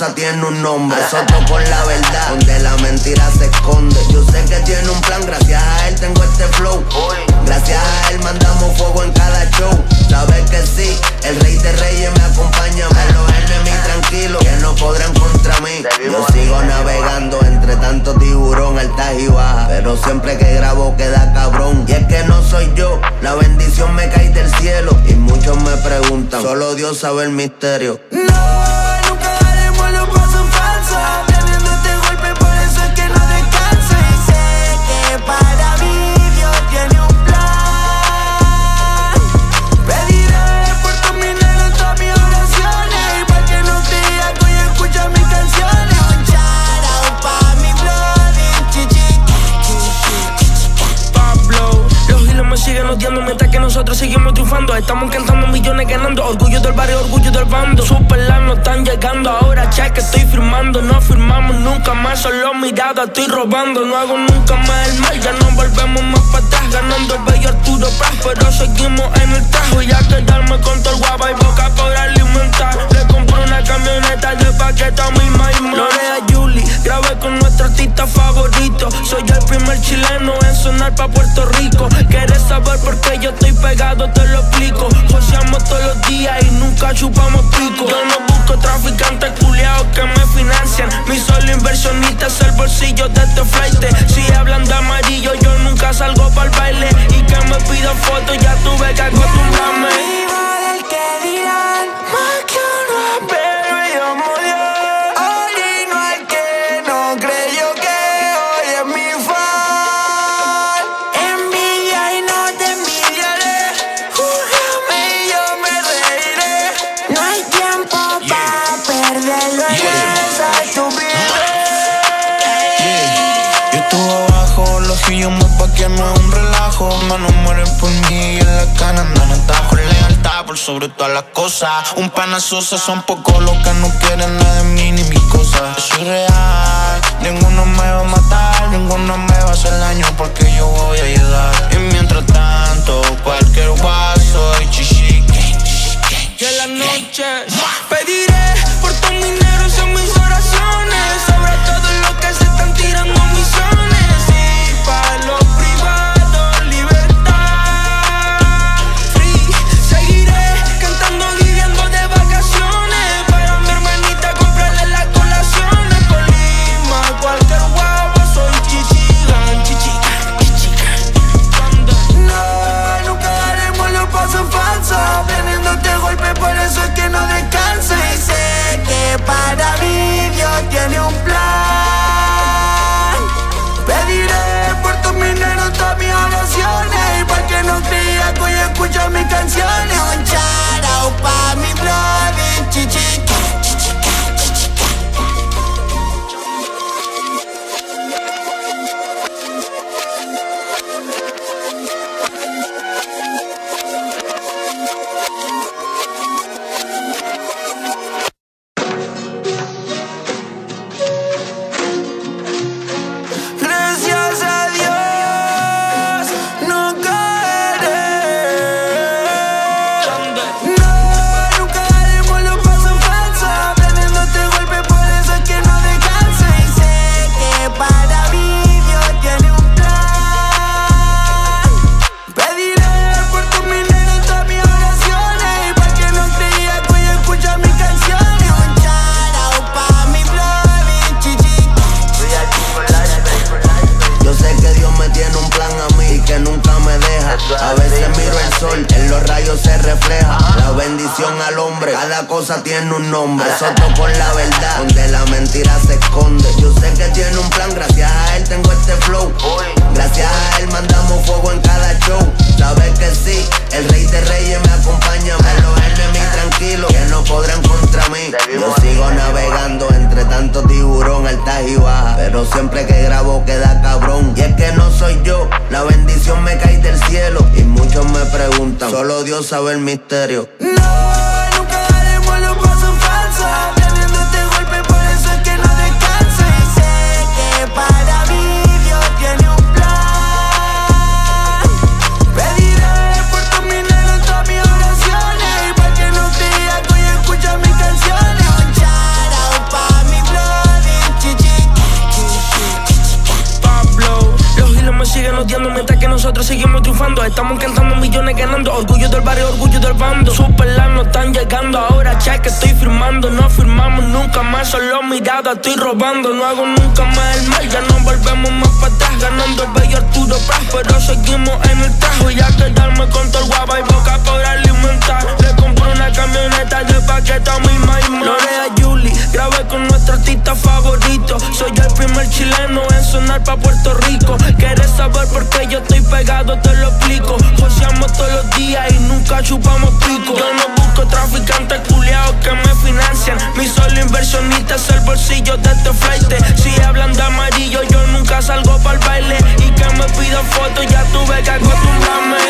cosa tiene un nombre, nosotros por la verdad, donde la mentira se esconde. Yo sé que tiene un plan, gracias a él tengo este flow. Gracias a él mandamos fuego en cada show. Sabes que sí, el rey de reyes me acompaña. A los enemigos tranquilos, que no podrán contra mí. Yo sigo navegando entre tanto tiburón, altas y bajas, pero siempre que grabo queda cabrón. Y es que no soy yo, la bendición me cae del cielo. Y muchos me preguntan, solo Dios sabe el misterio. Nosotros seguimos triunfando, estamos cantando millones ganando. Orgullo del barrio, orgullo del bando. Superlas no están llegando, ahora cheque estoy firmando. No firmamos nunca más, solo mirada estoy robando. No hago nunca más el mal, ya no volvemos más para atrás. Ganando el bello Arturo Prat, pero seguimos en el trajo. Y a quedarme con todo el guapa y boca por alimentar. Le compré una camioneta de paquete a mi mamá. Lorea Juli, grabé con nuestro artista favorito. Soy el primer chileno en sonar pa' Puerto Rico. ¿Quieres saber por qué yo estoy pegado? Te lo explico. Joseamos todos los días y nunca chupamos pico. Yo no busco traficantes culiados que me financian. Mi solo inversionista es el bolsillo de este flaite. Si hablan de amarillo, yo nunca salgo pa'l baile. Y que me pidan fotos, ya tuve que acostumbrarme. Mano muere por mí y en la cana andan atados con lealtad por sobre todas las cosas. Un pana Sosa, son pocos los que no quieren nada de mí ni mis cosas. Yo soy real, ninguno me va a matar, ninguno me va a hacer daño porque yo voy a ayudar. Y mientras tanto, cualquier guaso y chichi. Y en la noche pediré por tus mineros en mis oraciones, sobre todo los que se están tirando mis sones. Y para los tiene un nombre, nosotros por la verdad, donde la mentira se esconde. Yo sé que tiene un plan, gracias a él tengo este flow. Gracias a él mandamos fuego en cada show. Sabes que sí, el rey de reyes me acompaña. A los enemigos tranquilos, que no podrán contra mí. Yo sigo navegando entre tanto tiburón, altas y bajas, pero siempre que grabo queda cabrón. Y es que no soy yo, la bendición me cae del cielo. Y muchos me preguntan, solo Dios sabe el misterio. Shout out, estudiando mientras que nosotros seguimos triunfando. Estamos cantando millones ganando, orgullo del barrio, orgullo del bando. Superlas no están llegando, ahora cheque estoy firmando. No firmamos nunca más, solo mirada estoy robando. No hago nunca más el mal, ya no volvemos más para atrás. Ganando el bello Arturo Prat, pero seguimos en el trajo. Y a quedarme con todo el guapa y boca para alimentar. Le compro una camioneta de paqueta a mi maima. Lorea Juli, grabé con nuestro artista favorito. Soy yo el primer chileno en sonar pa' Puerto Rico. ¿Quieres saber por qué yo estoy pegado? Te lo explico. Joseamos todos los días y nunca chupamos trico. Yo no busco traficantes culiados que me financian. Mi solo inversionista es el bolsillo de este flaite. Si hablan de amarillo yo nunca salgo pa'l baile. Y que me pidan fotos ya tuve que acostumbrarme.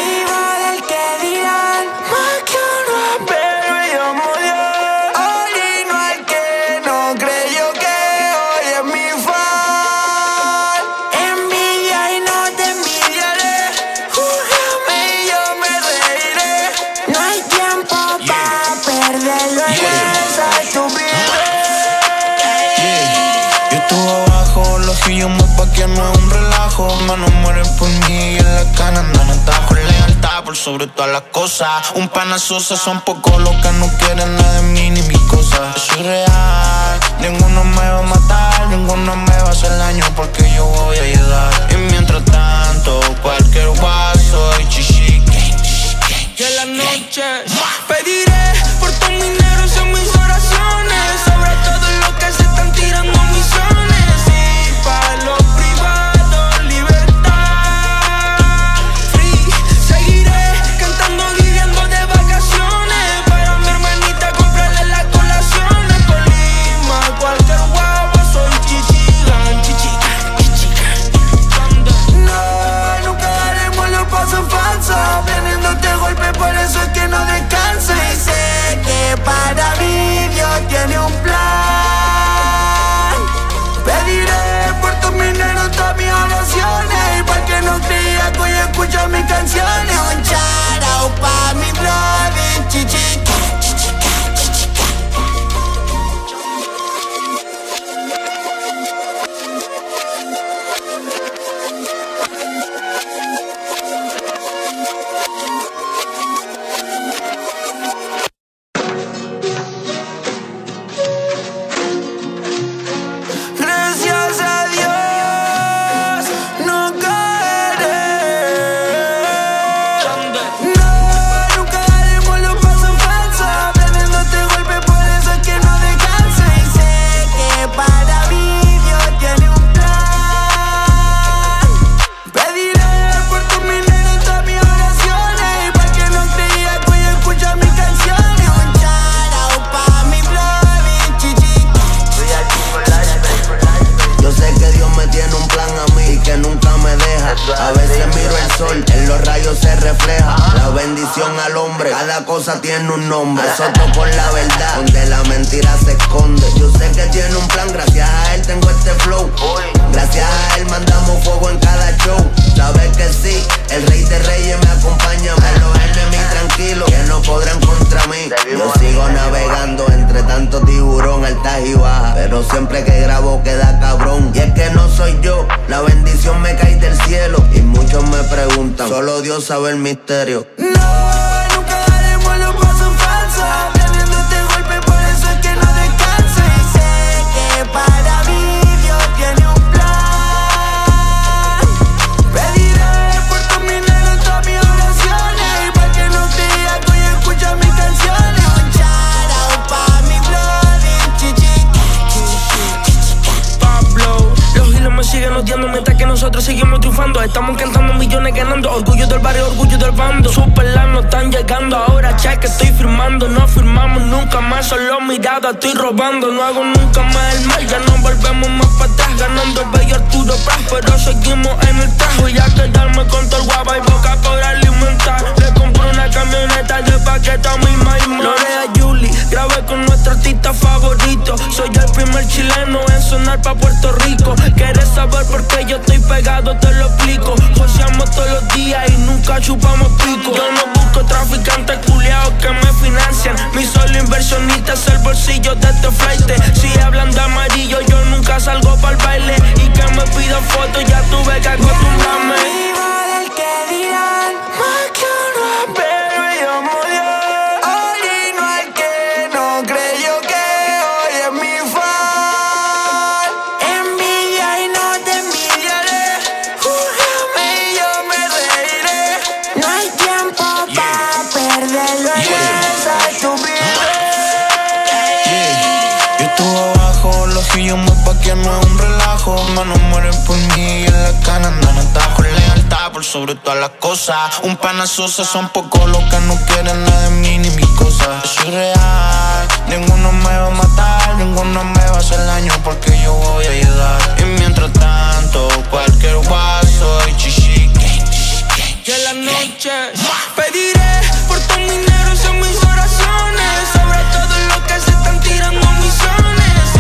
Yo me paqueo, no es un relajo. Mano muere por mí y en la cana andan atajo. Con lealtad por sobre todas las cosas. Un pana Sosa, son pocos los que no quieren nada de mí ni mis cosas. Soy real, ninguno me va a matar, ninguno me va a hacer daño porque yo voy a llegar. Y mientras tanto, cualquier guaso y chichi. Y en la noche pediré por tus mineros en mis oraciones. Sobre todo lo que se están tirando mis sones. Tiene un nombre, nosotros por la verdad, donde la mentira se esconde. Yo sé que tiene un plan, gracias a él tengo este flow. Gracias a él mandamos fuego en cada show. Sabes que sí, el rey de reyes me acompaña. Me los enemigos tranquilos, que no podrán contra mí. Yo sigo navegando entre tanto tiburón, altas y bajas, pero siempre que grabo queda cabrón. Y es que no soy yo, la bendición me cae del cielo. Y muchos me preguntan, solo Dios sabe el misterio. Mientras que nosotros seguimos triunfando, estamos cantando millones ganando, orgullo del barrio, orgullo del bando. Superlas no están llegando, ahora cheque estoy firmando. No firmamos nunca más, solo mirada estoy robando. No hago nunca más el mal, ya no volvemos más para atrás. Ganando el bello Arturo Prat, pero seguimos en el trajo. Y a quedarme con todo el guapa y boca para alimentar. Le compro una camioneta de paqueta a mi maima. Lorea Juli, grabé con nuestro artista favorito. Soy yo el primer chileno en sonar pa' Puerto Rico. ¿Quieres saber por qué yo estoy pegado? Te lo explico. Joseamos todos los días y nunca chupamos trico. Yo no busco traficantes culiados que me financian. Mi solo inversionista es el bolsillo de este flaite. Si hablan de amarillo yo nunca salgo pa'l baile. Y que me pidan fotos ya tuve que acostumbrarme. yo me paqueo, no es un relajo. Mano muere por mí y en la cana, nana está con lealtad por sobre todas las cosas. Un pana Sosa, son pocos los que no quieren nada de mí ni mis cosas. Yo soy real, ninguno me va a matar, ninguno me va a hacer daño porque yo voy a ayudar. Y mientras tanto, cualquier guaso y chichi. Y en la noche pediré por tu dinero en mis oraciones, sobre todo lo que se están tirando mis sones. Y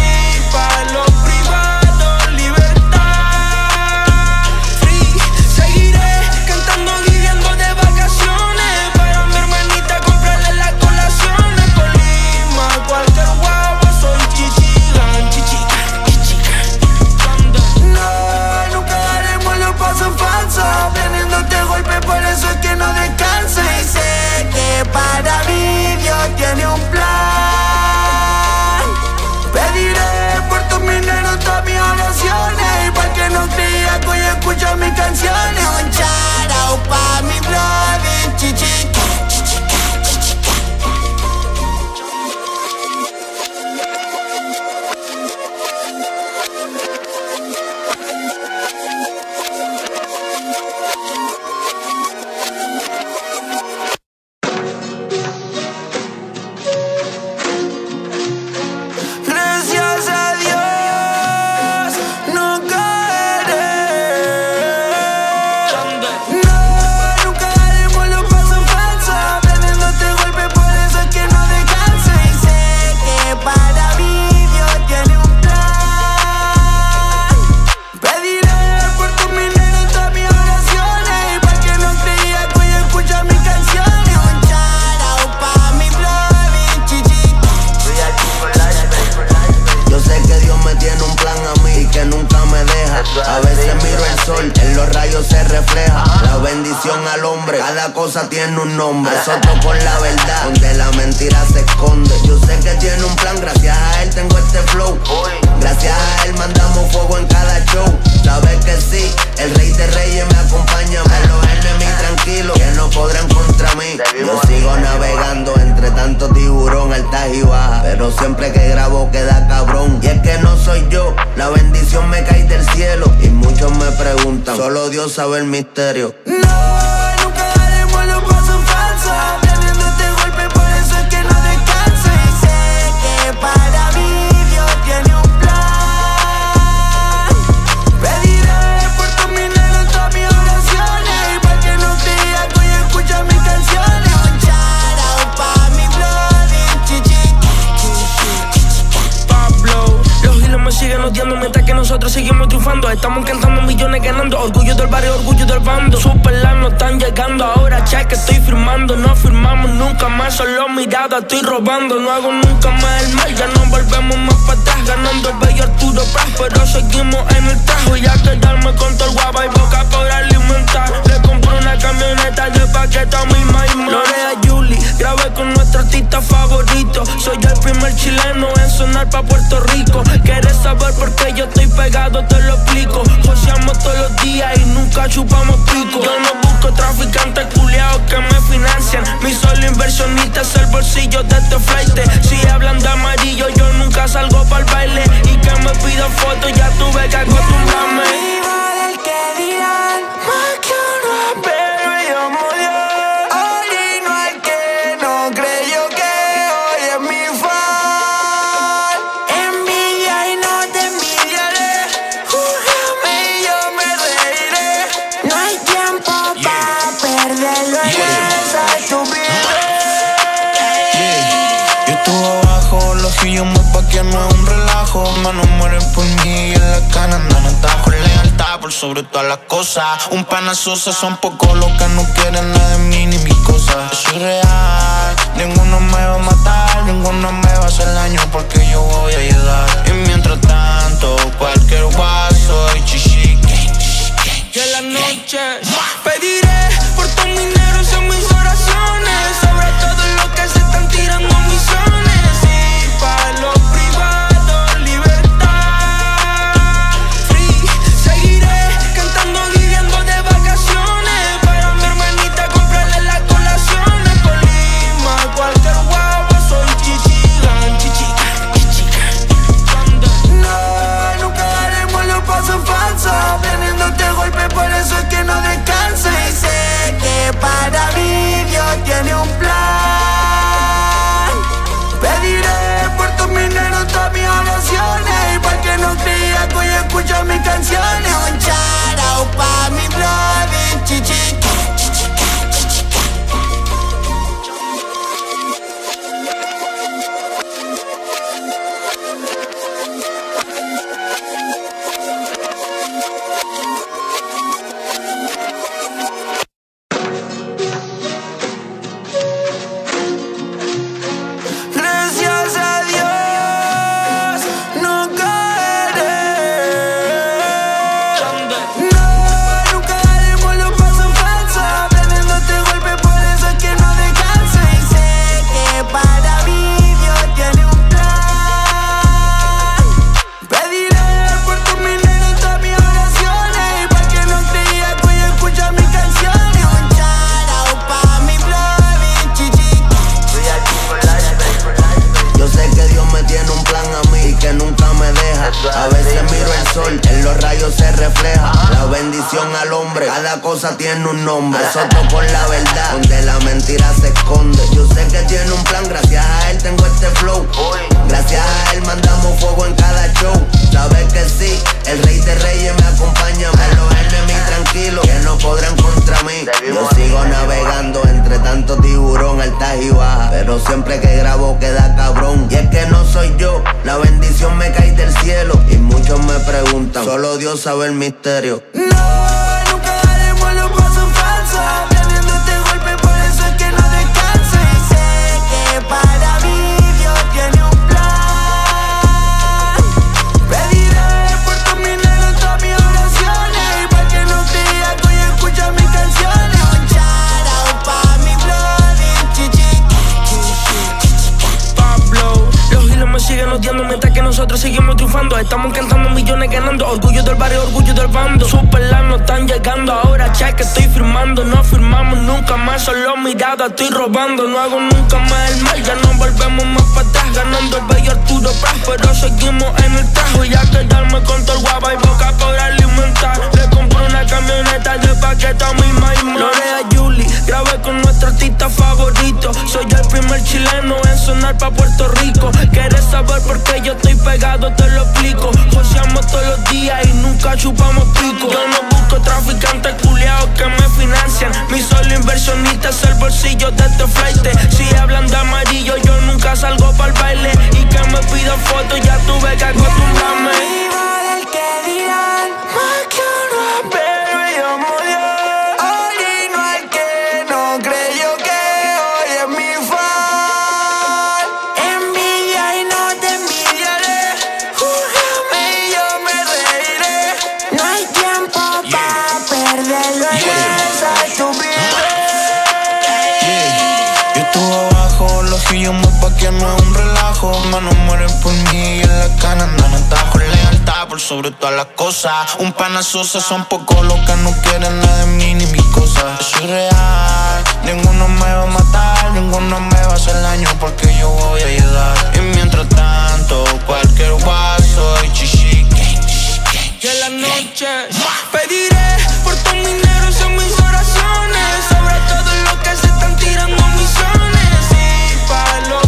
para los privados, libertad. Free, seguiré cantando, viviendo de vacaciones. Para mi hermanita comprarle las colaciones. Colima, cualquier guapa, soy chichigan, chichigan, chichigan. No, nunca daremos los pasos falsos, teniéndote golpe, por eso es que no descansa. Y sé que para mí Dios tiene un plan. Pediré por tus mineros todas mis oraciones, y para que no creas que hoy escucho mis canciones. Un shout out pa' mi brother, chichica, chichica, chichica. Tiene un nombre, nosotros con la verdad, donde la mentira se esconde. Yo sé que tiene un plan, gracias a él tengo este flow. Gracias a él mandamos fuego en cada show. Sabes que sí, el rey de reyes me acompaña. A los enemigos tranquilos, que no podrán contra mí. Yo sigo navegando entre tanto tiburón, altas y bajas, pero siempre que grabo queda cabrón. Y es que no soy yo, la bendición me cae del cielo. Y muchos me preguntan, solo Dios sabe el misterio. Nosotros seguimos triunfando, estamos cantando millones ganando. Orgullo del barrio, orgullo del bando. Superlas no están llegando, ahora cheque estoy firmando. No firmamos nunca más, solo mirada estoy robando. No hago nunca más el mal, ya no volvemos más para atrás. Ganando el bello Arturo Prat, pero seguimos en el trajo. Y a quedarme con todo el guapa y boca para alimentar. Le compro una camioneta de paquete a mi mamá. Lorea Juli, grabé con nuestro artista favorito. Soy el primer chileno en sonar pa' Puerto Rico. ¿Quieres saber por qué yo estoy pegado? Te lo explico. Joseamos todos los días y nunca chupamos pico. Yo no busco traficantes culiados que me financian. Mi solo inversionista es el bolsillo de este flaite. Si hablan de amarillo, yo nunca salgo pa'l baile. Y que me pidan fotos, ya tuve que acostumbrarme. Yo me paqueo, no es un relajo. Mano muere por mí y en la cana, nana está con lealtad por sobre todas las cosas. Un pana Sosa, son pocos los que no quieren nada de mí ni mis cosas. Yo soy real, ninguno me va a matar, ninguno me va a hacer daño porque yo voy a ayudar. Y mientras tanto, cualquier guaso y chichi. Y en la noche pediré por tu dinero en mis oraciones, sobre todo lo que se están tirando mis sones. Para los privados, libertad. Free, seguiré cantando, viviendo de vacaciones. Para mi hermanita comprarle las colaciones. Colima, cualquier guapa, soy chichigan, chichigan, chichigan. No. sol, en los rayos se refleja la bendición al hombre. Cada cosa tiene un nombre. Nosotros con la verdad, donde la mentira se esconde. Yo sé que tiene un plan, gracias a él tengo este flow. Gracias a él mandamos fuego en cada show. Sabes que sí, el rey de reyes me acompaña. A los enemigos tranquilos, que no podrán contra mí. Yo sigo navegando entre tanto tiburón, altas y bajas, pero siempre que grabo queda cabrón. Y es que no soy yo, la bendición me cae del cielo. Y muchos me preguntan, solo Dios sabe el misterio. Siguen odiando mientras que nosotros seguimos triunfando. Estamos cantando millones ganando. Orgullo del barrio, orgullo del bando. Superlas no están llegando ahora. Cheque estoy firmando. No firmamos nunca más. Solo mirada estoy robando. No hago nunca más el mal. Ya no volvemos más para atrás. Ganando el bello Arturo Prat, pero seguimos en el trajo. Y a quedarme con todo el guapa y boca por alimentar. Le compré una camioneta de paquete a mi mamá. Lorea Juli, grabé con nuestro artista favorito. Soy el primer chileno en sonar pa' Puerto Rico. ¿Quieres saber por qué yo estoy pegado? Te lo explico. Joseamos todos los días y nunca chupamos pico. Yo no busco traficantes culiados que me financian. Mi solo inversionista es el bolsillo de este flaite. Si hablan de amarillo yo nunca salgo pa'l baile. Y que me pidan fotos ya tuve que acostumbrarme. No es un relajo, mano muere por mí y en la cana andan atajo. Lealtad por sobre todas las cosas. Un pana Sosa, son pocos los que no quieren nada de mí ni mis cosas. Yo soy real, ninguno me va a matar, ninguno me va a hacer daño porque yo voy a ayudar. Y mientras tanto, cualquier guaso y chichi. Y en las noches pediré por tu dinero en mis oraciones, sobre todo lo que se están tirando a mis sones. Y para los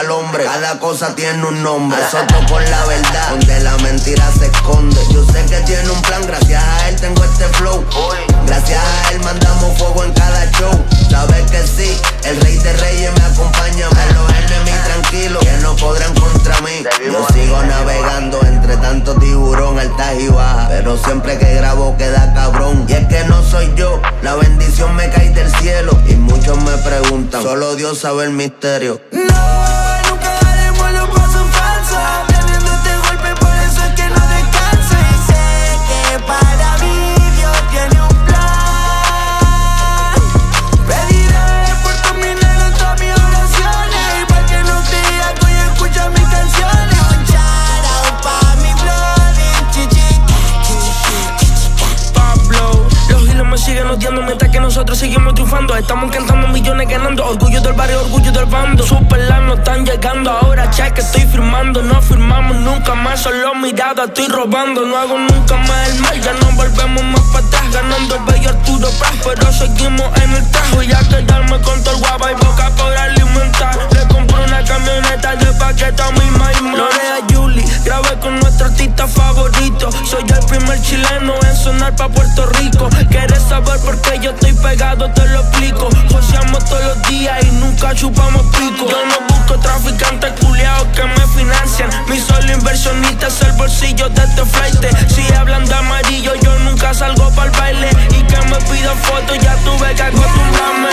al hombre, cada cosa tiene un nombre. Nosotros con la verdad, donde la mentira se esconde. Yo sé que tiene un plan, gracias a él tengo este flow. Gracias a él mandamos fuego en cada show. Sabes que sí, el rey de reyes me acompaña. A los enemigos tranquilos, que no podrán contra mí. Yo sigo navegando entre tanto tiburón, altas y bajas, pero siempre que grabo queda cabrón. Y es que no soy yo, la bendición me cae del cielo. Y muchos me preguntan, solo Dios sabe el misterio. estamos cantando, millones ganando. Orgullo del barrio, orgullo del bando. Sus pelas no están llegando, ahora cheque estoy firmando. No firmamos nunca más, solo mirada estoy robando. No hago nunca más el mal, ya no volvemos más para atrás. Ganando el bello Arturo Prat, pero seguimos en el trajo. Y a quedarme con todo el guapa y boca por alimentar. Le compré una camioneta de paquete a mi maima. Lorea Juli, grabé con nuestro artista favorito. Soy el primer chileno en sonar pa' Puerto Rico. ¿Quieres saber por qué yo estoy pegado? Te lo explico. Joseamos todos los días y nunca chupamos pico. Yo no busco traficantes culiados que me financian. Mi solo inversionista es el bolsillo de este flaite. Si hablan de amarillo, yo nunca salgo pa'l baile. Y que me pidan fotos, ya tuve que acostumbrarme.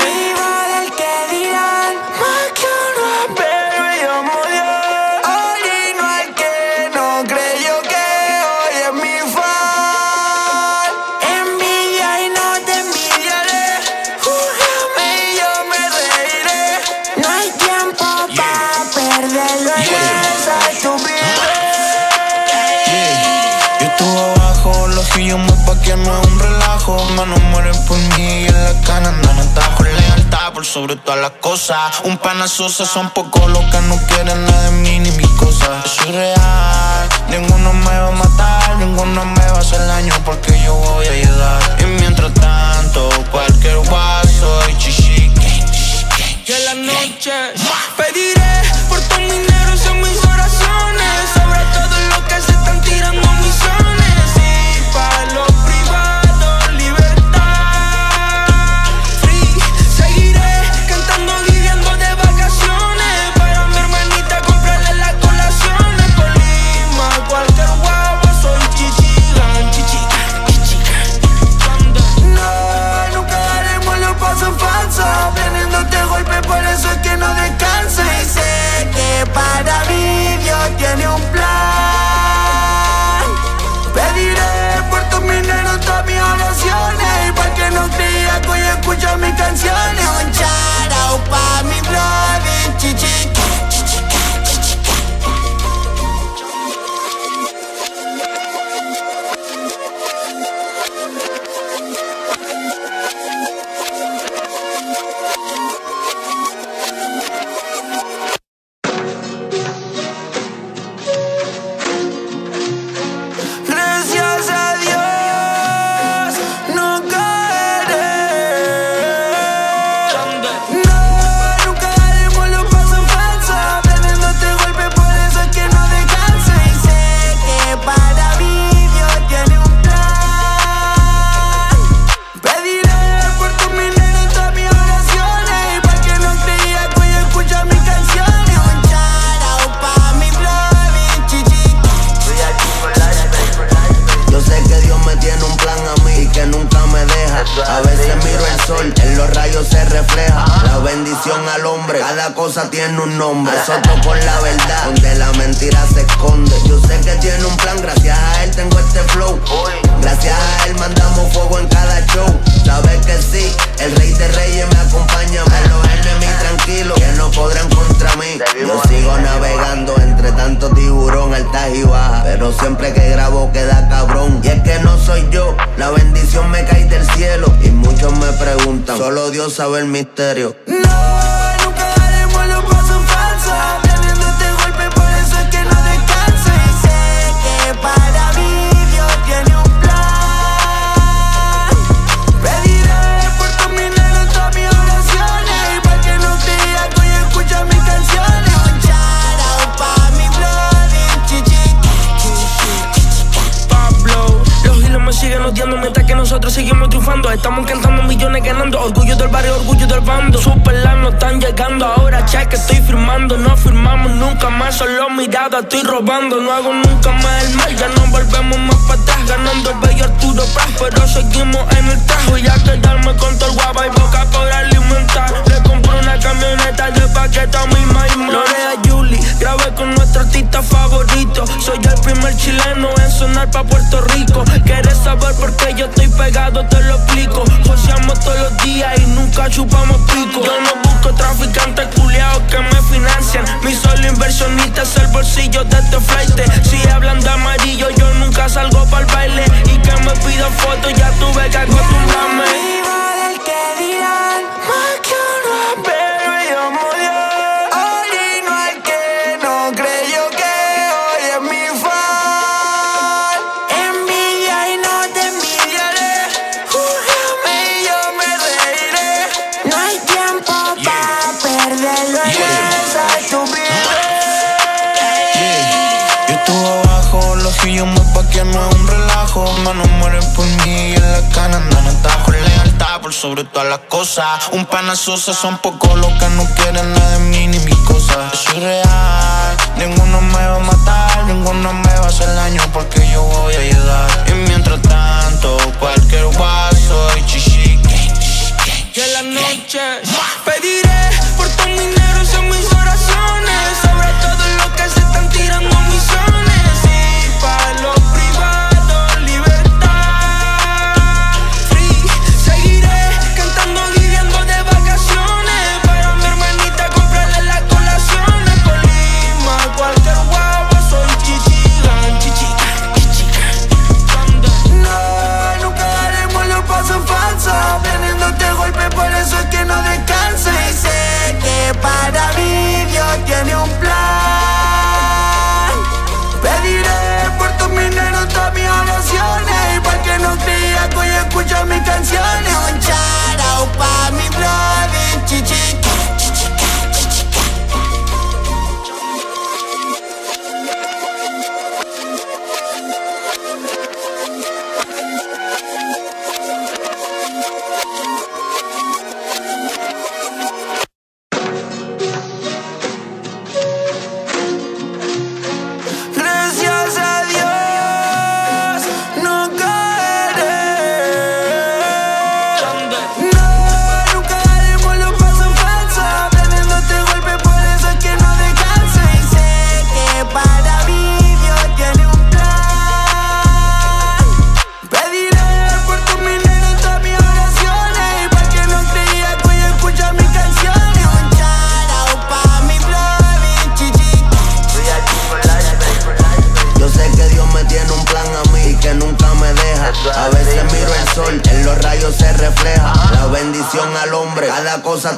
Yo más pa' que no es un relajo. Mano muere por mí y en la cana andan atajo. Lealtad por sobre todas las cosas. Un pana Sosa, son pocos los que no quieren nada de mí ni mis cosas. Yo soy real, ninguno me va a matar, ninguno me va a hacer daño porque yo voy a llegar. Y mientras tanto, cualquier guaso y chichi. Y en la noche pediré por tu dinero en mis oraciones. Sobre todo lo que se están tirando mis sones. Tiene un nombre, nosotros con la verdad, donde la mentira se esconde. Yo sé que tiene un plan, gracias a él tengo este flow. Gracias a él mandamos fuego en cada show. Sabes que sí, el rey de reyes me acompaña. A los enemigos tranquilos, que no podrán contra mí. Yo sigo navegando entre tanto tiburón, altas y bajas, pero siempre que grabo queda cabrón. Y es que no soy yo, la bendición me cae del cielo. Y muchos me preguntan, solo Dios sabe el misterio. No. Nosotros seguimos triunfando, estamos cantando, millones ganando. Orgullo del barrio, orgullo del bando. Sus pelas no están llegando, ahora cheque estoy firmando. No firmamos nunca más, solo mirada estoy robando. No hago nunca más el mal, ya no volvemos más para atrás. Ganando el bello Arturo Prat, pero seguimos en el trajo. Y a quedarme con todo el guapa y boca por alimentar. Le compré una camioneta de paquete a mi maima. Lorea Juli, grabé con nuestro artista favorito. Soy el primer chileno en sonar pa' Puerto Rico. ¿Quieres saber por qué yo estoy pegado? Te lo explico. Joseamos todos los días y nunca chupamos pico. Yo no busco traficantes culiados que me financian. Mi solo inversionista es el bolsillo de este flaite. Si hablan de amarillo, yo nunca salgo pa'l baile. Y que me pidan fotos, ya tuve que acostumbrarme. yo me pa' que no es un relajo. Mano muere por mí y en la cana andan atajo. Por lealtad, por sobre todas las cosas. Un pana Sosa, son pocos los que no quieren nada de mí ni mis cosas. Yo soy real, ninguno me va a matar, ninguno me va a hacer daño porque yo voy a llegar. Y mientras tanto, cualquier guaso y chichi. Y en la noche pediré por tu dinero en mis oraciones, sobre todo lo que se están tirando mis sones. Y para los privados, libertad. Free, seguiré cantando, viviendo de vacaciones. Para mi hermanita comprarle las colaciones. Colima, cualquier guapa, soy chichigan, chichigan, chichigan. No, nunca daremos los pasos falsos, teniéndote golpe, por eso es que no descansa. Y sé que para mí Dios tiene un plan. Pediré por tus mineros todas mis oraciones, para que no creas que hoy escuchas mis canciones. Un charao pa' mi brother, chichica, chichica, chichica.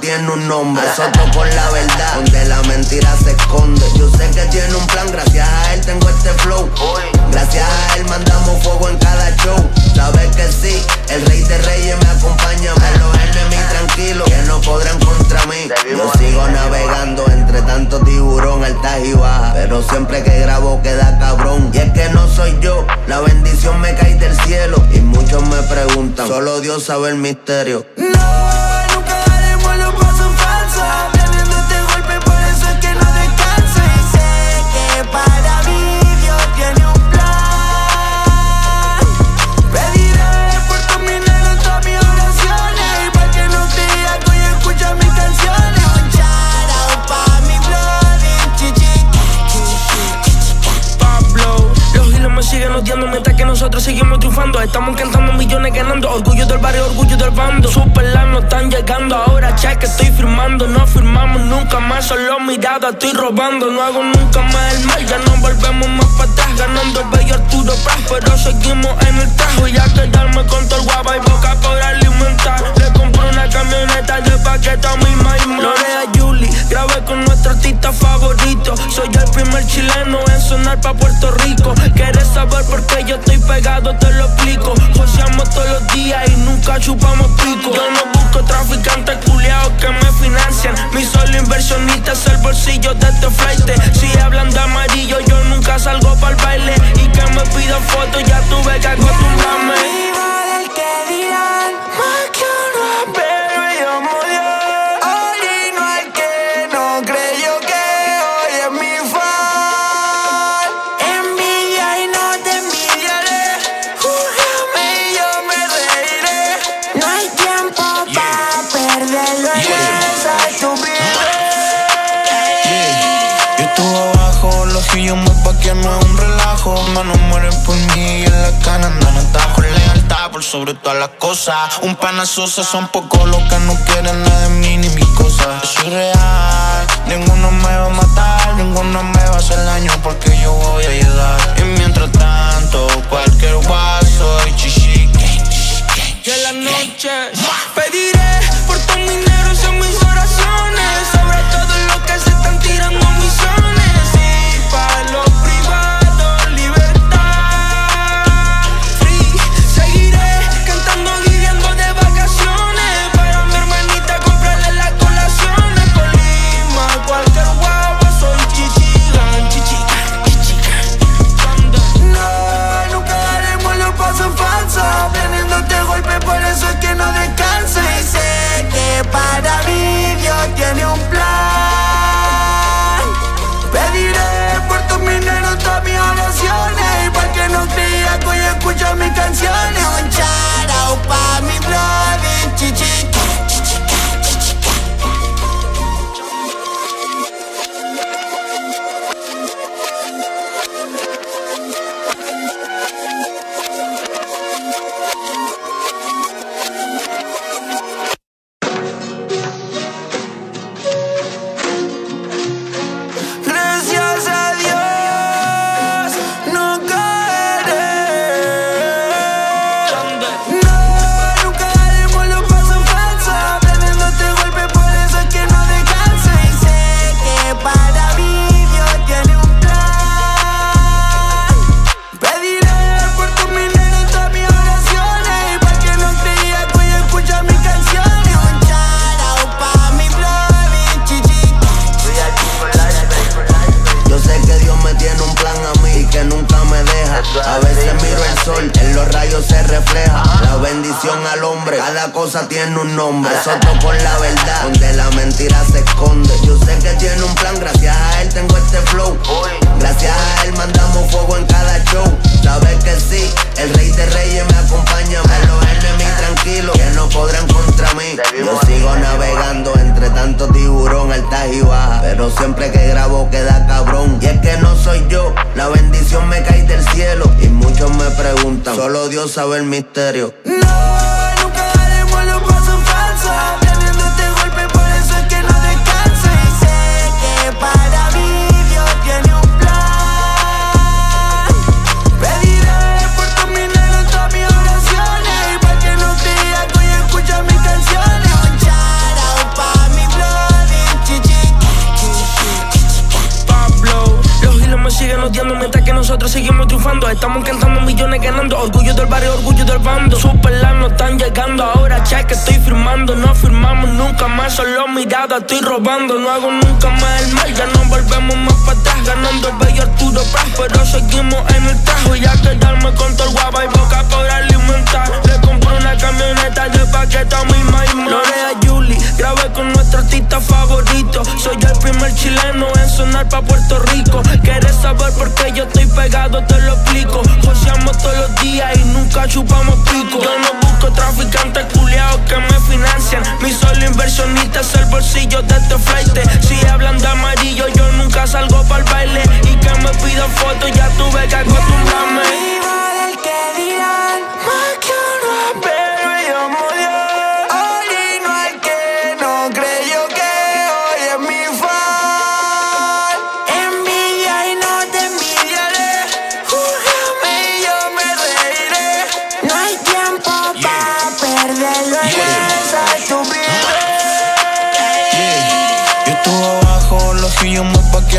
Tiene un nombre, nosotros por la verdad, donde la mentira se esconde. Yo sé que tiene un plan, gracias a él tengo este flow. Gracias a él mandamos fuego en cada show. Sabes que sí, el rey de reyes me acompaña. A los enemigos tranquilos, que no podrán contra mí. Yo sigo navegando entre tanto tiburón, altas y bajas, pero siempre que grabo queda cabrón. Y es que no soy yo, la bendición me cae del cielo. Y muchos me preguntan, solo Dios sabe el misterio. Mientras que nosotros seguimos triunfando, estamos cantando millones ganando. Orgullo del barrio, orgullo del bando. Superlas no están llegando. Ahora cheque estoy firmando. No firmamos nunca más, solo mirada estoy robando. No hago nunca más el mal, ya no volvemos más para atrás. Ganando el bello Arturo Prat, pero seguimos en el traje. Voy a quedarme con todo el guapa y boca por alimentar. Le compro una camioneta de paquete a mi maima. Lorea Juli, grabé con nuestro artista favorito. Soy el primer chileno en sonar pa' Puerto Rico. ¿Quieres saber por qué yo estoy pegado? Te lo explico. Joseamos todos los días y nunca chupamos pico. Yo no busco traficantes culiados que me financian. Mi solo inversionista es el bolsillo de este flaite. Si hablan de amarillo yo nunca salgo pa'l baile. Y que me pidan fotos ya tuve que acostumbrarme. Viva del que dirán, más que un rapero. No es un relajo, mano muere por mí y en la cana andan atajo. Por lealtad, por sobre todas las cosas. Un pana Sosa, son pocos los que no quieren nada de mí ni mis cosas. Yo soy real, ninguno me va a matar, ninguno me va a hacer daño porque yo voy a llegar. Y mientras tanto, cualquier guaso y chichi. Y en la noche pediré por tus mineros en mis oraciones, sobre todo lo que se están tirando mis sones. Y para los no. cada cosa tiene un nombre. Nosotros por la verdad, donde la mentira se esconde. Yo sé que tiene un plan, gracias a él tengo este flow. Gracias a él mandamos fuego en cada show. Sabes que sí, el rey de reyes me acompaña. Me los enemigos tranquilos, que no podrán contra mí. Yo sigo navegando entre tanto tiburón, altas y bajas, pero siempre que grabo queda cabrón. Y es que no soy yo, la bendición me cae del cielo. Y muchos me preguntan, solo Dios sabe el misterio. No, nunca daremos los pasos falsos. Teniendo este golpe, por eso es que no descanso. Y sé que para mí Dios tiene un plan. Pediré por tus milagros, todas mis oraciones, y para que no te voy a escuchar mis canciones. Un shout-out pa' mi brother, chichica, Pablo. Los hilos me siguen odiando mientras que nosotros seguimos triunfando. Estamos cantando millones, ganando. Orgullo del barrio, orgullo del bando. Superlas no están llegando. Ahora cheque estoy firmando. No firmamos nunca más, solo mirada estoy robando. No hago nunca más el mal, ya no volvemos más para atrás. Ganando el bello Arturo Prat, pero seguimos en el trajo. Y a quedarme con todo el guapa y boca por alimentar. Le compré una camioneta de paquete a mi mamá. Lorea Juli, grabé con nuestro artista favorito. Soy el primer chileno en sonar pa' Puerto Rico. ¿Quieres saber por qué yo estoy pegado? Te lo explico. Joseamos todos los días y nunca chupamos pico. Yo no busco traficantes culiados que me financian. Mi solo inversionista es el bolsillo de este flaite. Si hablan de amarillo, yo nunca salgo para el baile. Y que me pidan fotos, ya tuve que acostumbrarme.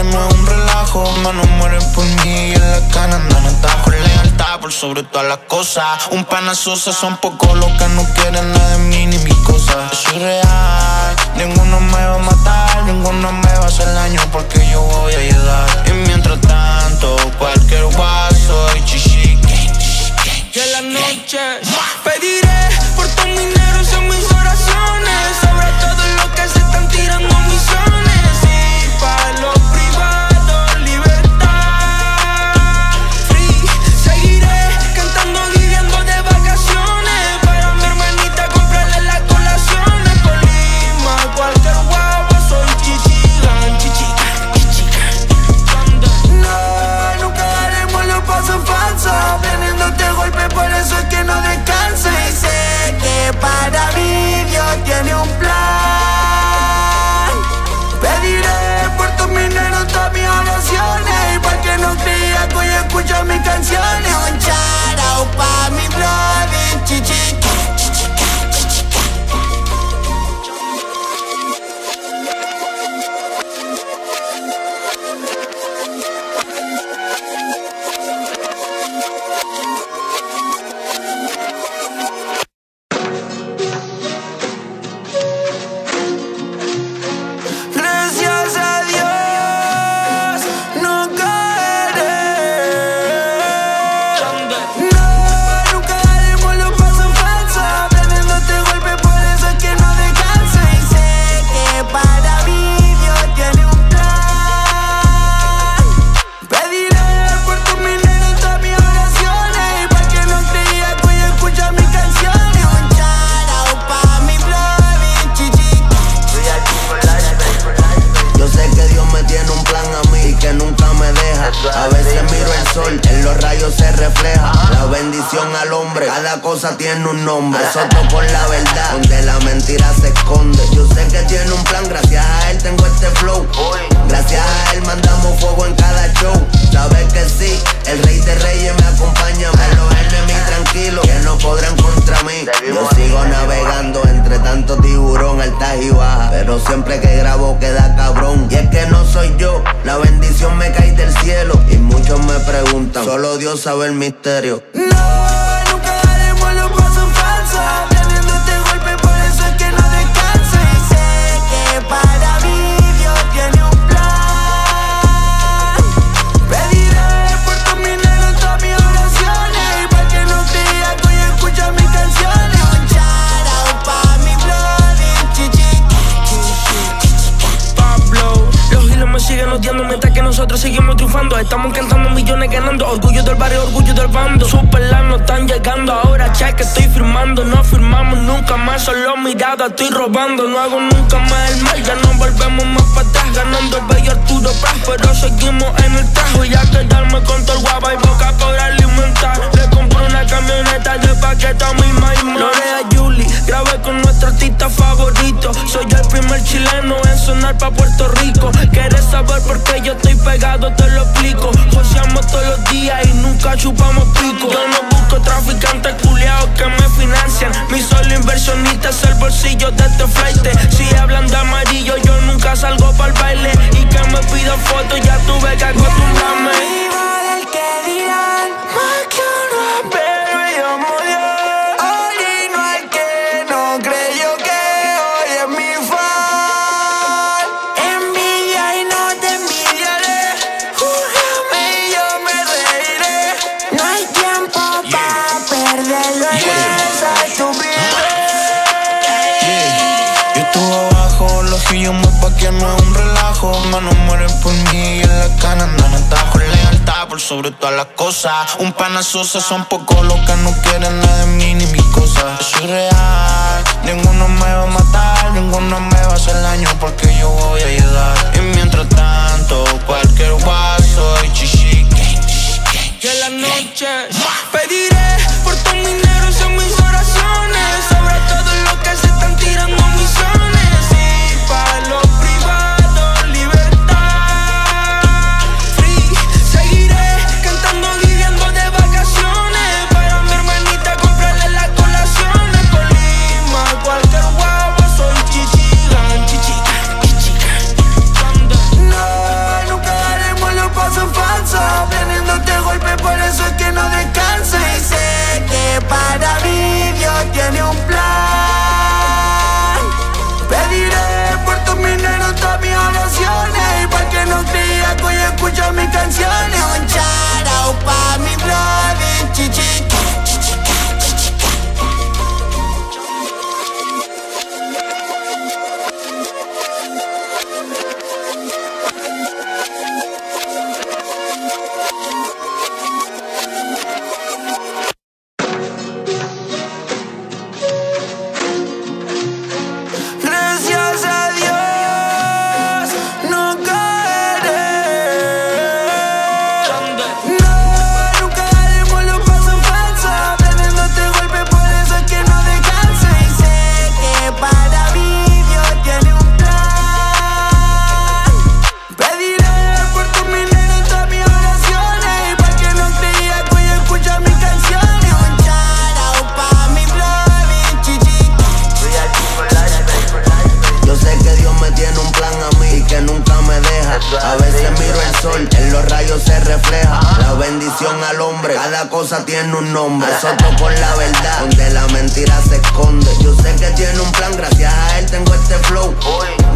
No es un relajo, mano, mueren por mí. Y en la cana andan atajo. Lealtad por sobre todas las cosas. Un pana Sosa, son pocos los que no quieren nada de mí ni mis cosas. Soy real, ninguno me va a matar, ninguno me va a hacer daño porque yo voy a ayudar. Y mientras tanto, cualquier guaso y chichique. Y en la noche pediré por tus mineros en mis oraciones. Sobre todo lo que se están tirando a mis sones. Y pa' los tiene un nombre, nosotros por la verdad, donde la mentira se esconde. Yo sé que tiene un plan, gracias a él tengo este flow. Gracias a él mandamos fuego en cada show. Sabes que sí, el rey de reyes me acompaña. A los enemigos tranquilos, que no podrán contra mí. Yo sigo navegando entre tanto tiburón, altas y bajas, pero siempre que grabo queda cabrón. Y es que no soy yo, la bendición me cae del cielo. Y muchos me preguntan, solo Dios sabe el misterio. No. cantando mientras que nosotros seguimos triunfando. Estamos cantando millones ganando, orgullo del barrio, orgullo del bando. Superlas no están llegando, ahora cheque estoy firmando. No firmamos nunca más, solo mirada estoy robando. No hago nunca más el mal, ya no volvemos más para atrás. Ganando el bello Arturo Prat, pero seguimos en el trajo. Y a quedarme con todo el guapa y boca para alimentar. Le compro una camioneta de paquete a mi maima. Lorea Juli, grabé con nuestro artista favorito. Soy el primer chileno en sonar pa' Puerto Rico. ¿Quieres saber por qué yo estoy pegado? Te lo explico. Joseamos todos los días y nunca chupamos pico. Yo no busco traficantes culiados que me financian. Mi solo inversionista es el bolsillo de este flaite. Si hablan de amarillo yo nunca salgo pa'l baile. Y que me pidan fotos ya tuve que acostumbrarme. No es un relajo, mano muere por mí y en la cana andan atajo. Lealtad por sobre todas las cosas. Un pana Sosa, son pocos los que no quieren nada de mí ni mis cosas. Yo soy real, ninguno me va a matar, ninguno me va a hacer daño porque yo voy a llegar. Y mientras tanto, cualquier guaso y chichi. Y en las noches pediré por tu dinero en mis oraciones, sobre todo lo que se están tirando mis sones. Y para los tiene un nombre, nosotros con la verdad, donde la mentira se esconde. Yo sé que tiene un plan, gracias a él tengo este flow.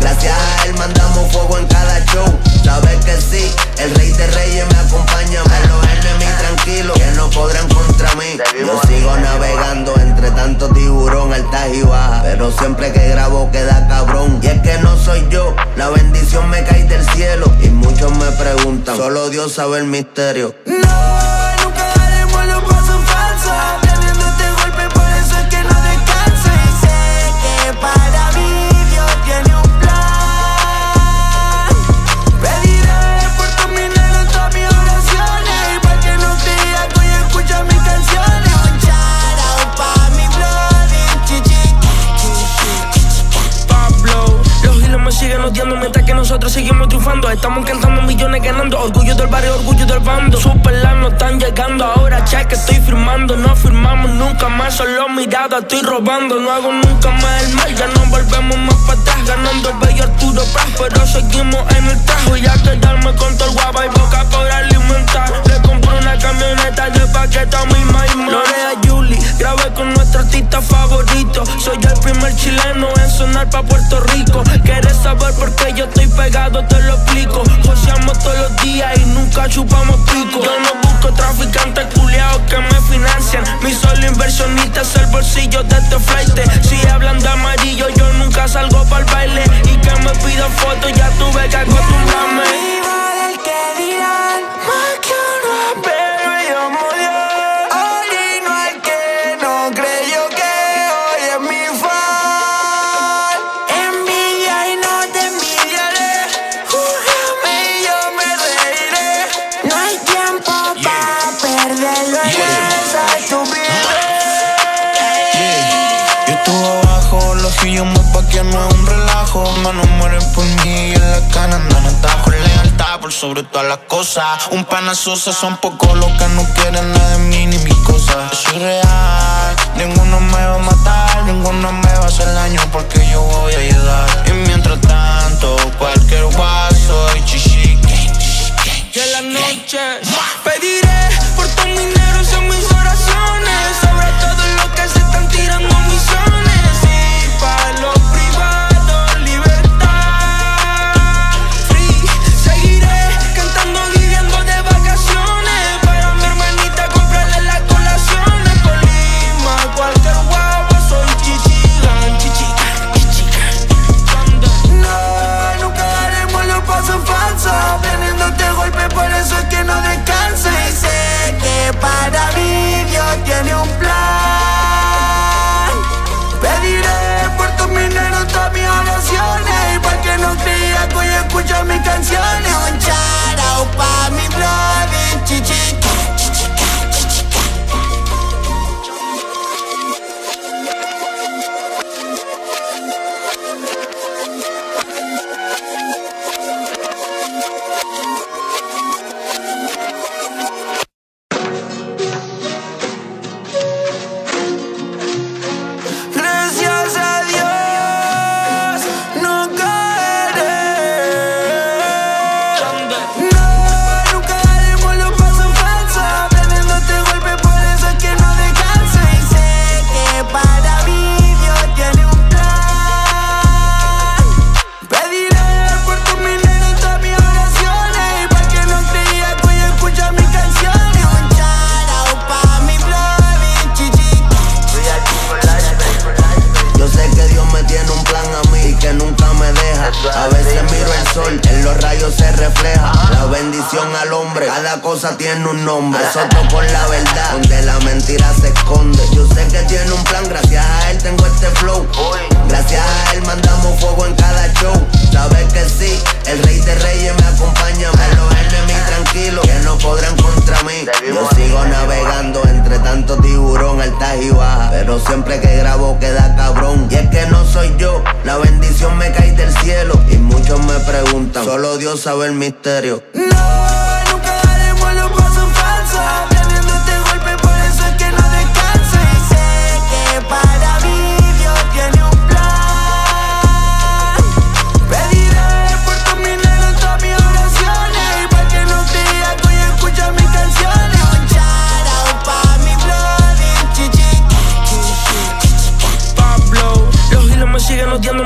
Gracias a él mandamos fuego en cada show. Sabes que sí, el rey de reyes me acompaña. A los enemigos tranquilos, que no podrán contra mí. Yo sigo navegando entre tanto tiburón, altas y bajas, pero siempre que grabo queda cabrón. Y es que no soy yo, la bendición me cae del cielo. Y muchos me preguntan, solo Dios sabe el misterio. Nosotros seguimos triunfando, estamos cantando millones ganando. Orgullo del barrio, orgullo del bando. Superlas no están llegando, ahora cheque estoy firmando. No firmamos nunca más, solo mirada estoy robando. No hago nunca más el mal, ya no volvemos más para atrás. Ganando el bello Arturo Prat, pero seguimos en el trajo. Y a quedarme con todo el guapa y boca para alimentar. Le compro una camioneta de paquete a mi maima. Lorea Juli, grabé con nuestro artista favorito. Soy el primer chileno en sonar pa' Puerto Rico. ¿Quieres saber por qué yo estoy pegado? Te lo explico. Joseamos todos los días y nunca chupamos pico. Yo no busco traficantes culiados que me financian. Mi solo inversionista es el bolsillo de este flaite. Si hablan de amarillo yo nunca salgo pa'l baile. Y que me pidan fotos ya tuve que acostumbrarme. yo me pa' que no es un relajo. Mano muere por mí y en la cana no está con lealtad por sobre todas las cosas. Un pana Sosa, son pocos los que no quieren nada de mí ni mis cosas. Yo soy real, ninguno me va a matar, ninguno me va a hacer daño porque yo voy a llegar. Y mientras tanto, cualquier guaso y chichi. Y en la noche pediré por tu dinero en mis oraciones, sobre todo lo que se están tirando mis sones. Y para los privados, libertad free. Seguiré cantando, viviendo de vacaciones. Para mi hermanita comprarle las colaciones. Colima, cualquier guapo, soy chichigan, chichigan, chichigan. No, nunca daremos los pasos falsos, teniéndote golpe, por eso es que no descansa. Y sé que para mí Dios tiene un plan. Pediré por tus mineros todas mis oraciones, para que no creas que hoy escuchas mis canciones. Un charao pa' mi brother, chichica, chichica, chichica. Tiene un nombre, nosotros con la verdad, donde la mentira se esconde. Yo sé que tiene un plan, gracias a él tengo este flow. Gracias a él mandamos fuego en cada show. Sabes que sí, el rey de reyes me acompaña. A los enemigos tranquilos, que no podrán contra mí. Yo sigo navegando entre tanto tiburón, altas y bajas, pero siempre que grabo queda cabrón. Y es que no soy yo, la bendición me cae del cielo. Y muchos me preguntan, solo Dios sabe el misterio. No.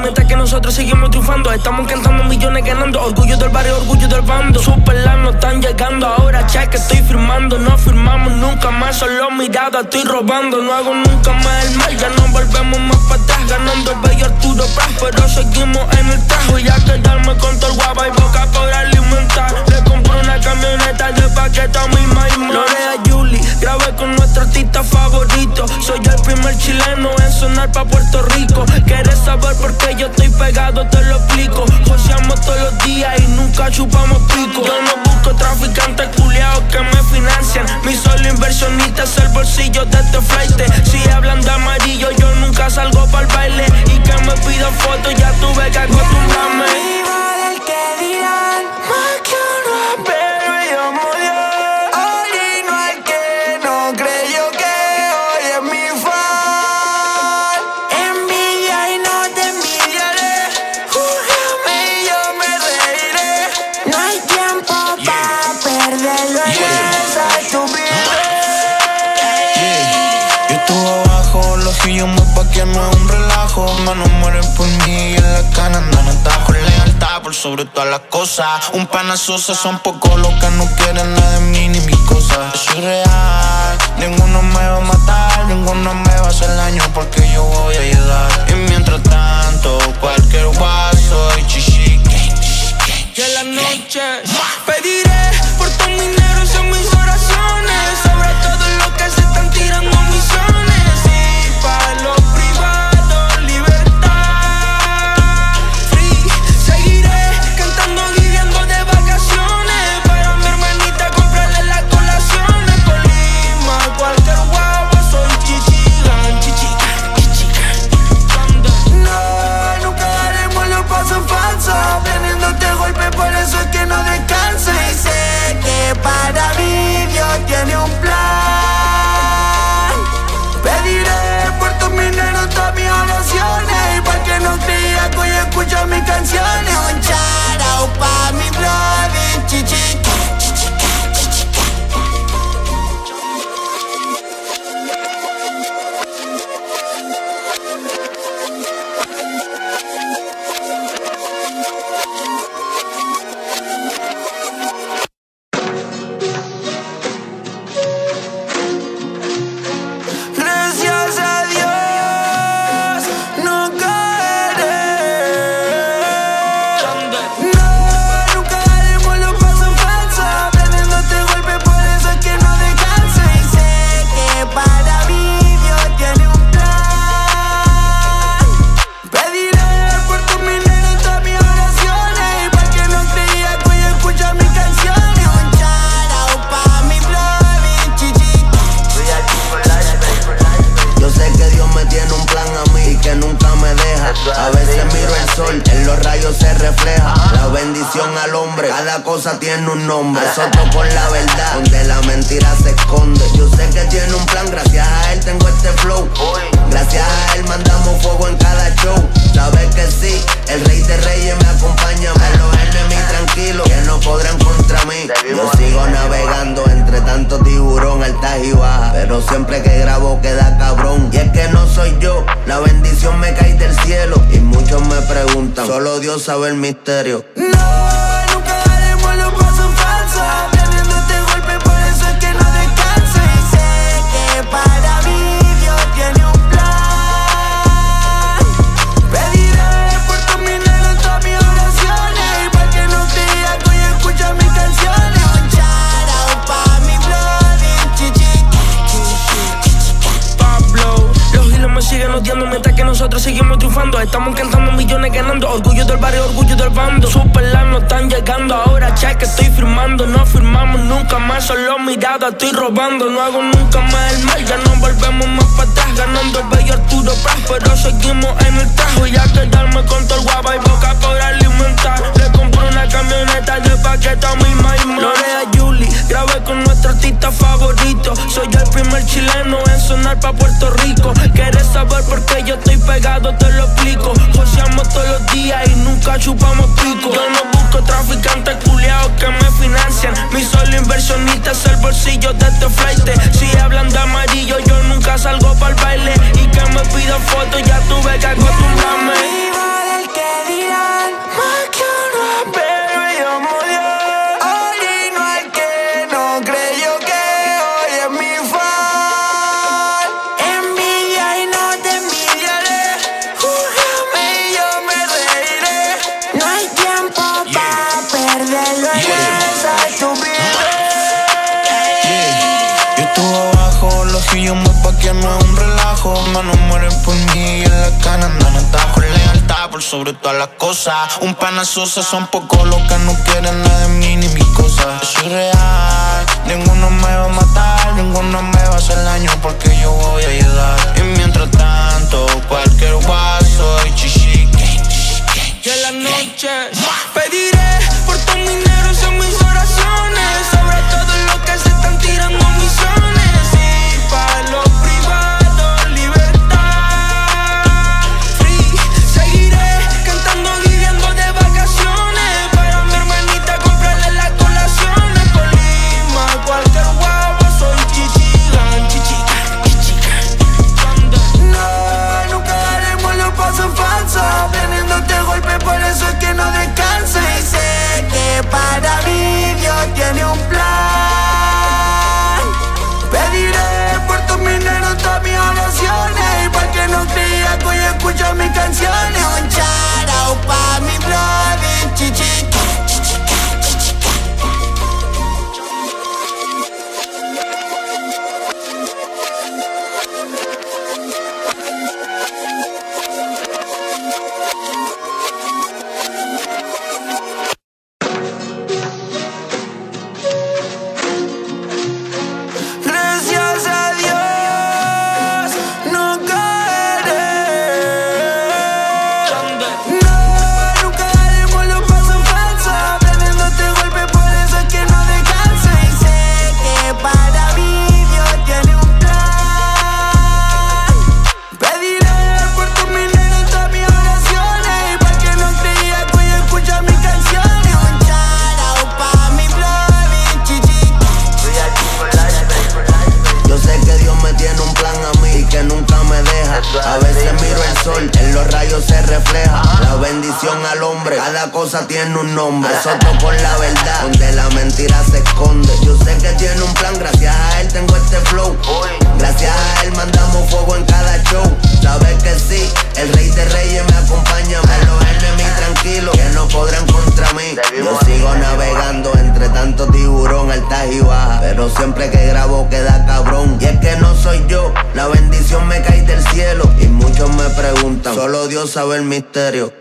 Mientras que nosotros seguimos triunfando, estamos cantando millones ganando. Orgullo del barrio, orgullo del bando. Superlas no están llegando, ahora cheque estoy firmando. No firmamos nunca más, solo mirada estoy robando. No hago nunca más el mal, ya no volvemos más para atrás. Ganando el bello Arturo Prat, pero seguimos en el trajo. Y a quedarme con todo el guapa y boca por alimentar. Le compro una camioneta de paqueta a mi mamá. Lorea Juli, grabé con nuestro artista favorito. Soy yo el primer chileno en sonar pa' Puerto Rico. ¿Quieres saber porque yo estoy pegado? Te lo explico. Joseamos todos los días y nunca chupamos pico. Yo no busco traficantes culiados que me financian. Mi solo inversionista es el bolsillo de este flaite. Si hablan de amarillo yo nunca salgo para el baile. Y que me pidan fotos ya tuve que acostumbrarme. Viva del que dirán, más que un rapero yo murió. Orino al que no creyó que hoy es mi fan. Envidia y no te envidiaré. Júrame y yo me reiré. No hay tiempo para perderlo en esa estupidez. Yo estuve bajo los guillos pa' que no es un relajo. Mano muere por mí y en la cana no está con lealtad por sobre todas las cosas. Un pana Sosa, son pocos los que no quieren nada de mí ni mis cosas. Yo soy real, ninguno me va a matar, ninguno me va a hacer daño porque yo voy a llegar. Y mientras tanto, cualquier guaso y chichi. Y en la noche pediré por tus mineros en mis oraciones, sobre todo lo que se están tirando mis sones. Y para los privados, libertad free. Seguiré cantando, viviendo de vacaciones. Para mi hermanita comprarle las colaciones. Colima, cualquier guapo, soy chichigan, chichigan, chichigan. No. escuchas mis canciones. Un shout out pa' mi brother Chichica, Chichica, Chichica. A veces miro el sol, en los rayos se refleja la bendición al hombre, cada cosa tiene un nombre. Nosotros con la verdad, donde la mentira se esconde. Yo sé que tiene un plan, gracias a él tengo este flow. Gracias a él mandamos fuego en cada show. Sabes que sí, el rey de reyes me acompaña. A los enemigos tranquilos, que no podrán contra mí. Yo sigo navegando entre tanto tiburón, altas y bajas, pero siempre que grabo queda cabrón. Y es que no soy yo, la bendición me cae del cielo. Y muchos me preguntan, solo Dios sabe el misterio. No, nunca daremos los pasos falsos, planeando este golpe, por eso es que no descanso. Y sé que para mí Dios tiene un plan. Pediré por tus milagros, todas mis oraciones, para que no creas que hoy escuchas mis canciones. Un shout out pa' mi brother Chichica, Chichica. Pablo, los hilos me siguen odiando mientras que nosotros seguimos triunfando. Estamos cantando millones ganando, orgullo del barrio, orgullo del bando. Superlas no están llegando, ahora cheque estoy firmando. No firmamos nunca más, solo mirada estoy robando. No hago nunca más el mal, ya no volvemos más para atrás. Ganando el bello Arturo Prat, pero seguimos en el traje. Voy a quedarme con todo el guapa y boca por alimentar. Le compro una camioneta de paquete a mi maima. Lorea Juli, grabé con nuestro artista favorito. Soy el primer chileno en sonar pa' Puerto Rico. ¿Quieres saber por qué yo estoy pegado? Te lo explico. Joseamos todos los días y nunca chupamos pico. Yo no busco traficantes culiados que me financian. Mi solo inversionista es el bolsillo de este flight. Si hablan de amarillo, yo nunca salgo para el baile. Y que me pidan fotos, ya tuve que acostumbrarme. No es un relajo, mano muere por mí y en la cana, nana está con lealtad por sobre todas las cosas. Un pana Sosa, son pocos los que no quieren nada de mí ni mis cosas. Yo soy real, ninguno me va a matar, ninguno me va a hacer daño porque yo voy a ayudar. Y mientras tanto, cualquier guaso y chichique. Y en la noche pediré por tus mineros en mis oraciones, sobre todo los que se están tirando mis sones. Y para los Sosa tiene un nombre, Soto por la verdad, donde la mentira se esconde. Yo sé que tiene un plan, gracias a él tengo este flow. Gracias a él mandamos fuego en cada show. Sabes que sí, el rey de reyes me acompaña. Me los enemigos tranquilos, que no podrán contra mí. Yo sigo navegando entre tanto tiburón, altas y bajas, pero siempre que grabo queda cabrón. Y es que no soy yo, la bendición me cae del cielo. Y muchos me preguntan, solo Dios sabe el misterio.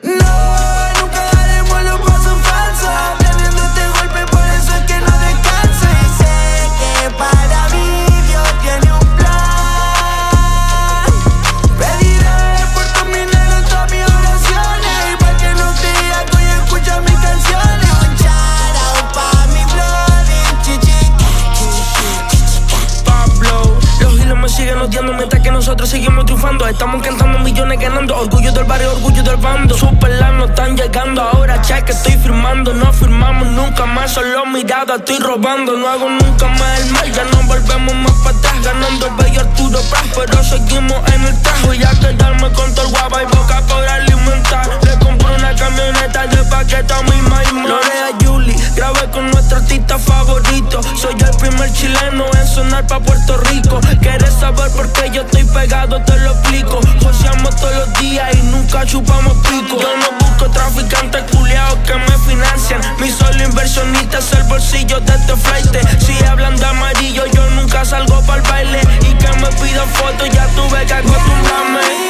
Mientras que nosotros seguimos triunfando, estamos cantando millones ganando. Orgullo del barrio, orgullo del bando. Superlas no están llegando ahora, cheque estoy firmando. No firmamos nunca más, solo mirada estoy robando. No hago nunca más el mal, ya no volvemos más para atrás. Ganando el bello Arturo Prat, pero seguimos en el trajo. Y a quedarme con todo el guapa y boca por alimentar. Le compré una camioneta de paquete a mi mamá. Grabé con nuestro artista favorito. Soy el primer chileno en sonar pa' Puerto Rico. ¿Quieres saber por qué yo estoy pegado? Te lo explico. Joseamos todos los días y nunca chupamos pico. Yo no busco traficantes culiados que me financian. Mi solo inversionista es el bolsillo de este flaite. Si hablan de amarillo yo nunca salgo pa'l baile. Y que me pidan fotos ya tuve que acostumbrarme.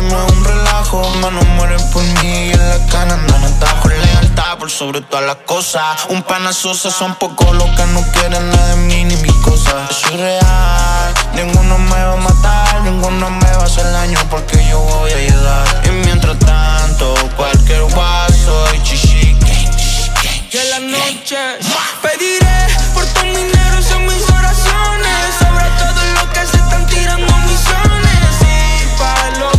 No es un relajo, mano mueren por mí y en la cana andan atajo. Lealtad por sobre todas las cosas. Un pana Sosa, son pocos los que no quieren nada de mí ni mis cosas. Soy real, ninguno me va a matar, ninguno me va a hacer daño porque yo voy a ayudar. Y mientras tanto, cualquier guaso y chichique. Y en la noche pediré por tu dinero en mis oraciones. Sobre todo lo que se están tirando mis sones. Y pa' los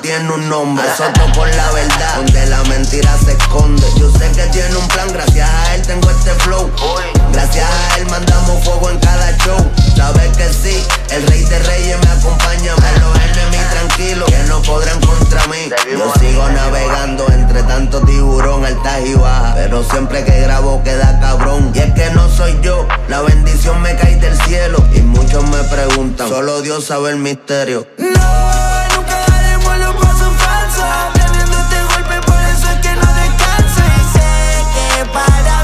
tiene un nombre, Soto por la verdad, donde la mentira se esconde. Yo sé que tiene un plan, gracias a él tengo este flow. Gracias a él mandamos fuego en cada show. Sabes que sí, el rey de reyes me acompaña. Me los enemigos tranquilos, que no podrán contra mí. Yo sigo navegando entre tanto tiburón, altas y bajas, pero siempre que grabo queda cabrón. Y es que no soy yo, la bendición me cae del cielo. Y muchos me preguntan, solo Dios sabe el misterio. Para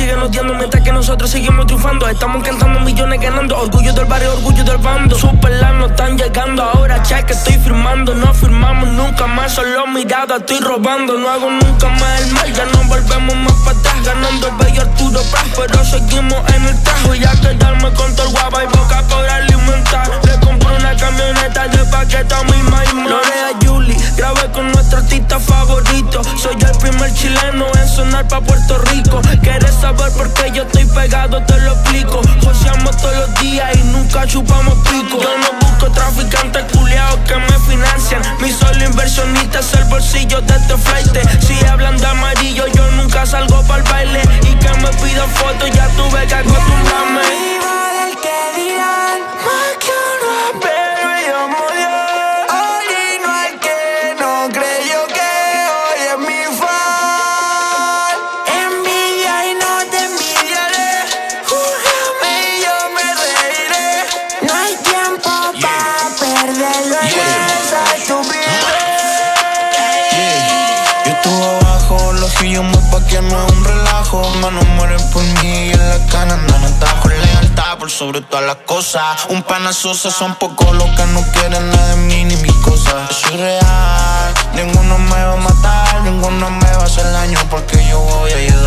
siguen odiando mientras que nosotros seguimos triunfando. Estamos cantando millones ganando, orgullo del barrio, orgullo del bando. Superlas no están llegando, ahora cheque estoy firmando. No firmamos nunca más, solo mirada estoy robando. No hago nunca más el mal, ya no volvemos más para atrás. Ganando el bello Arturo Prat, pero seguimos en el trajo. Y a quedarme con todo el guapa y boca por alimentar. Le compré una camioneta de paquete a mi mamá. Lorea Juli, grabé con nuestro artista favorito. Soy el primer chileno en sonar pa' Puerto Rico. ¿Quieres saber por qué yo estoy pegado? Te lo explico. Joseamos todos los días y nunca chupamos pico. Yo no busco traficantes culiados que me financian. Mi solo inversionista es el bolsillo de este flaite. Si hablan de amarillo yo nunca salgo pa'l baile. Y que me pidan fotos ya tuve que acostumbrarme. No es un relajo, manos mueren por mí y en la cana andan atajo. Lealtad por sobre todas las cosas. Un pana Sosa, son pocos los que no quieren nada de mí ni mis cosas. Yo soy real, ninguno me va a matar, ninguno me va a hacer daño porque yo voy a ayudar.